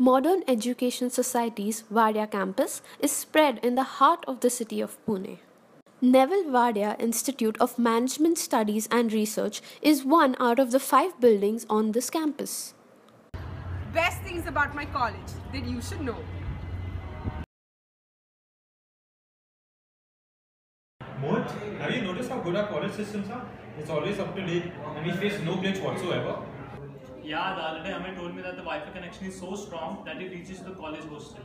Modern Education Society's Wadia campus is spread in the heart of the city of Pune. Neville Wadia Institute of Management Studies and Research is one out of the 5 buildings on this campus. Best things about my college that you should know. Mohit, have you noticed how good our college systems are? It's always up to date and we face no glitch whatsoever. Yeah, the other day Amit told me that the Wi-Fi connection is so strong that it reaches the college hostel.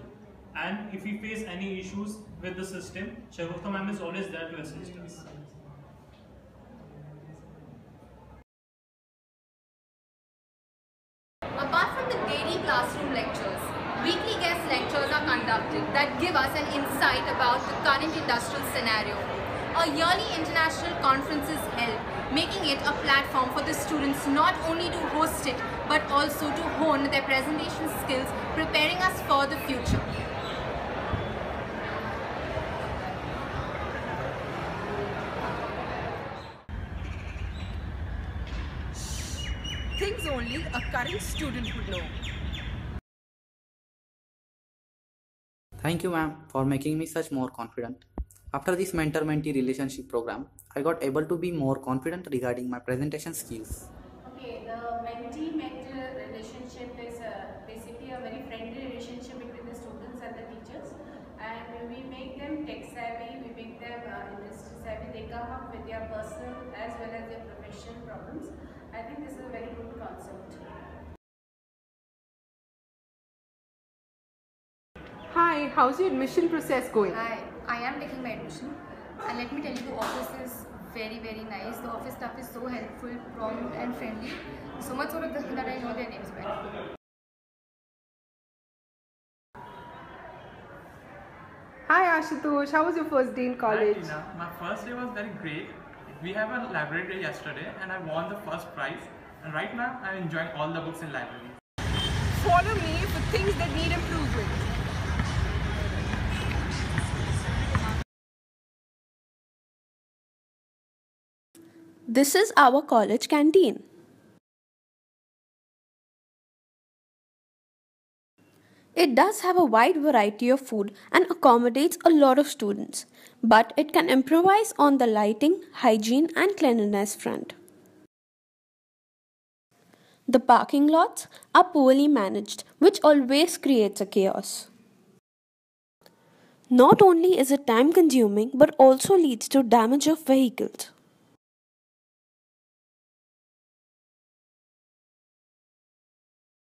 And if we face any issues with the system, Shah Rukh ma'am is always there to assist us. Apart from the daily classroom lectures, weekly guest lectures are conducted that give us an insight about the current industrial scenario. Our yearly international conference is held, making it a platform for the students not only to host it, but also to hone their presentation skills, preparing us for the future. Things only a current student would know. Thank you, ma'am, for making me such more confident. After this mentor-mentee relationship program, I got able to be more confident regarding my presentation skills. Okay, the mentee-mentor relationship is basically a very friendly relationship between the students and the teachers, and we make them tech-savvy, we make them industry-savvy. They come up with their personal as well as their professional problems. I think this is a very good concept. Hi, how's your admission process going? Hi, I am taking my admission, and let me tell you, the office is very nice. The office staff is so helpful, prompt and friendly. So much so that I know their names well. Hi Ashutosh, how was your first day in college? Hi Tina, my first day was very great. We have a library yesterday and I won the first prize, and right now I am enjoying all the books in library. Follow me for things that need improvement. This is our college canteen. It does have a wide variety of food and accommodates a lot of students, but it can improvise on the lighting, hygiene and cleanliness front. The parking lots are poorly managed, which always creates a chaos. Not only is it time consuming, but also leads to damage of vehicles.